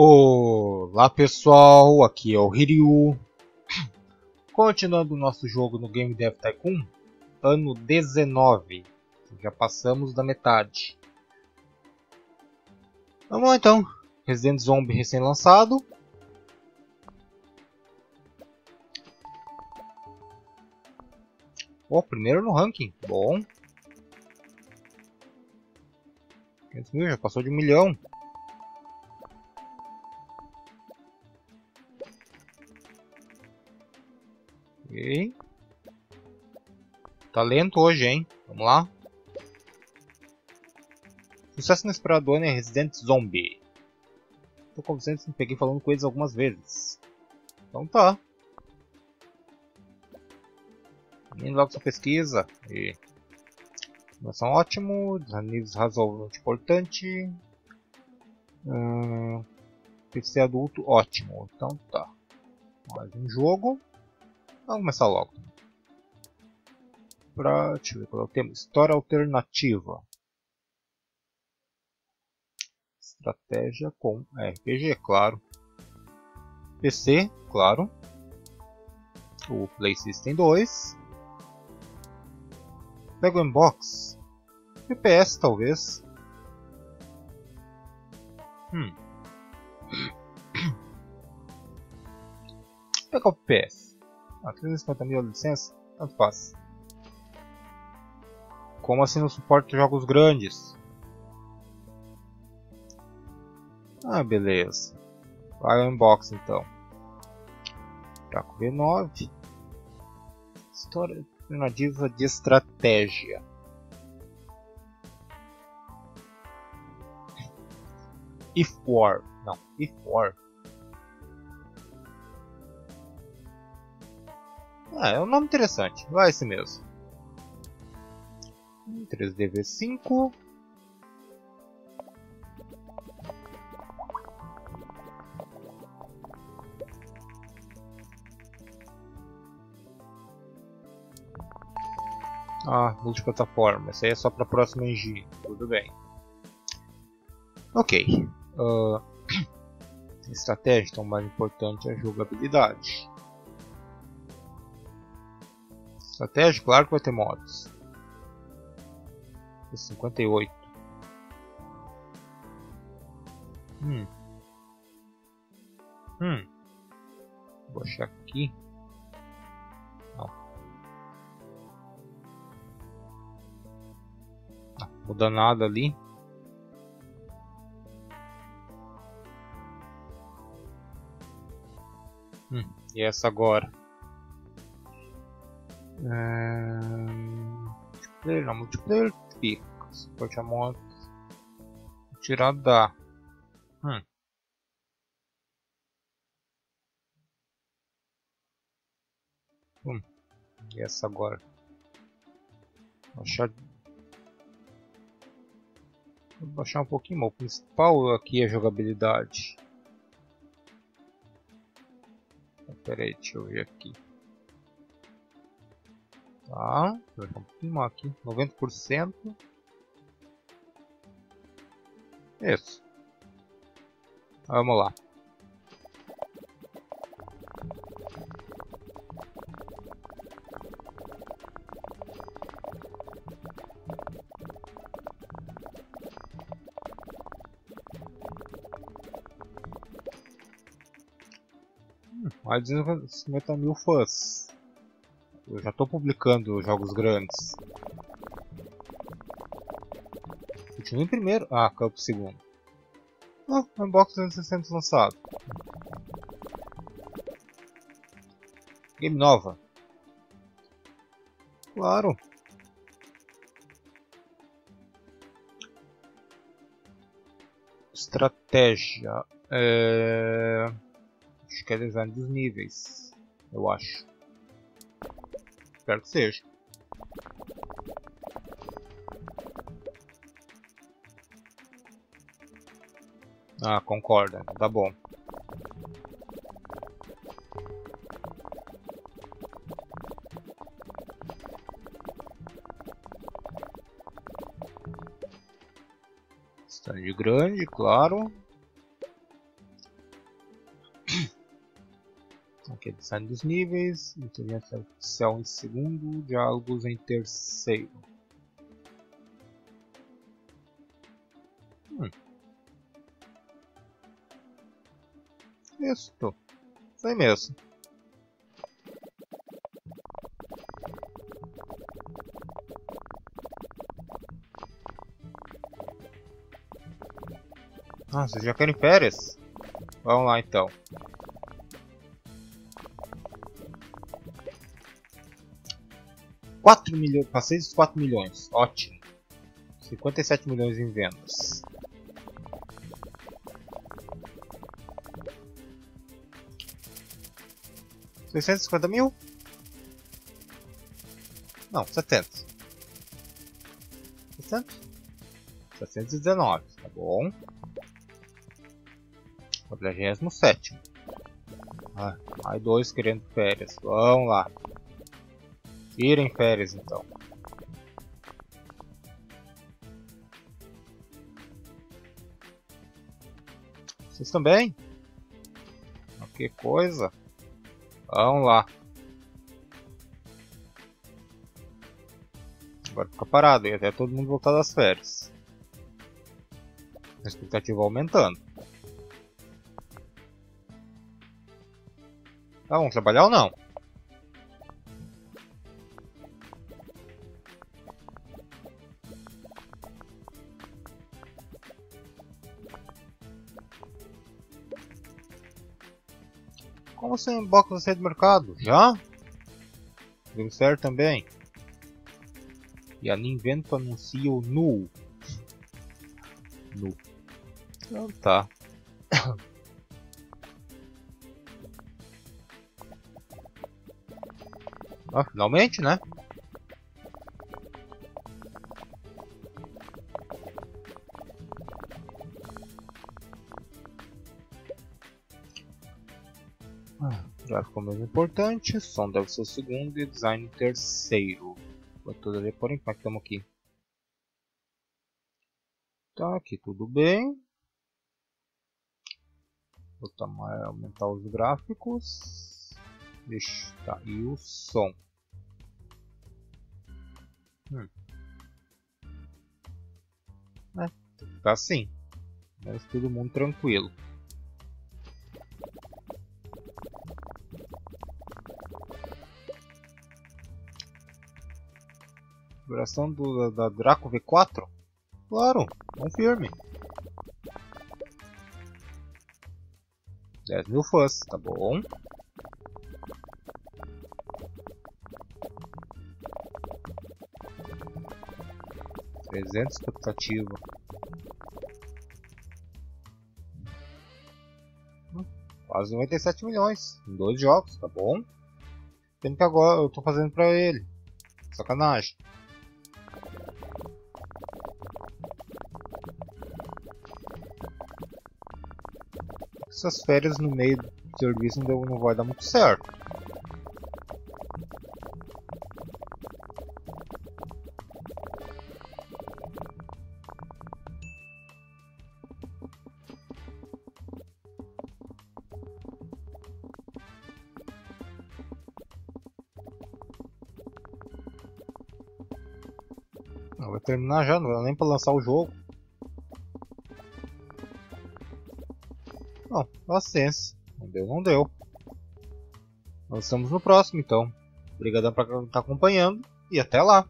Olá pessoal, aqui é o Hiryu. Continuando o nosso jogo no Game Dev Tycoon, ano 19, já passamos da metade. Vamos lá então, Resident Zombie recém-lançado. Oh, primeiro no ranking, bom. 500 mil, já passou de 1 milhão. Ok. Tá lento hoje, hein? Vamos lá. Sucesso inesperado do ano é Resident Zombie. Tô conversando, me peguei falando com eles algumas vezes. Então tá. Vem logo essa pesquisa. E... são ótimo, níveis razoavelmente importante. PC adulto, ótimo. Então tá. Mais um jogo. Vamos começar logo. Deixa eu ver qual é o tema. História alternativa. Estratégia com RPG, claro. PC, claro. O PlayStation 2. Pego em box. FPS, talvez. Pega o FPS. 350 mil de licença? Tanto faz. Como assim não suporta jogos grandes? Ah, beleza. Vai ao inbox então. Draco B9. História alternativa de estratégia. If War. Não, If War. Ah, é um nome interessante, vai esse mesmo. 3DV5. Ah, multiplataforma, essa aí é só para a próxima engine, tudo bem. Ok. Estratégia, então mais importante é a jogabilidade. Estratégia, claro que vai ter modos. 58. Vou achar aqui. Não. Não muda nada ali. E essa agora? Multiplayer, não, multiplayer fica, suporte a moto, tirar da. E essa agora? Vou baixar um pouquinho, mas o principal aqui é a jogabilidade. Espera aí, deixa eu ver aqui. Tá, vou deixar um pouquinho mais aqui, 90%. Isso. Vamos lá. Mais de 50 mil fãs. Eu já estou publicando jogos grandes. Continua em primeiro. Ah, caiu pro segundo. Ah, Unbox 360 lançado. Game nova. Claro. Estratégia. Acho que é design dos níveis. Eu acho. Espero que seja. Ah, concorda, tá bom. Stand grande, claro. sai dos níveis, Montanha Céu em segundo, Diálogos em terceiro. Isto. Isso aí mesmo. Ah, vocês já querem férias? Vamos lá então. Passei dos 4 milhões, ótimo. 57 milhões em vendas. R$650 mil? Não, 700. 700? 719, tá bom. 47. Ah, mais dois querendo férias. Vamos lá. Tirem férias então. Vocês também? Que coisa. Vamos lá. Agora fica parado e até todo mundo voltar das férias. A expectativa aumentando. Tá, vamos trabalhar ou não? Como você emboca você do mercado? Já? Deu certo também. E a Nintendo anuncia o Nu. Nu. Então tá. Ah, finalmente, né? Gráfico mesmo importante, som deve ser o segundo e design o terceiro. Vou tudo ali, porém, como é que estamos aqui? Tá, aqui tudo bem. Vou aumentar os gráficos. Deixa, tá, e o som. É, tá assim. Mas todo mundo tranquilo. Duração da Draco V4? Claro, confirme. 10.000 fãs, tá bom. Expectativa. Quase 97 milhões em 2 jogos, tá bom? Tempo que agora eu tô fazendo pra ele. Sacanagem. Essas férias no meio do serviço não vai dar muito certo. Vai terminar já, não dá nem pra lançar o jogo. Não, paciência. Não deu, não deu. Nós estamos no próximo, então. Obrigadão pra quem tá acompanhando e até lá.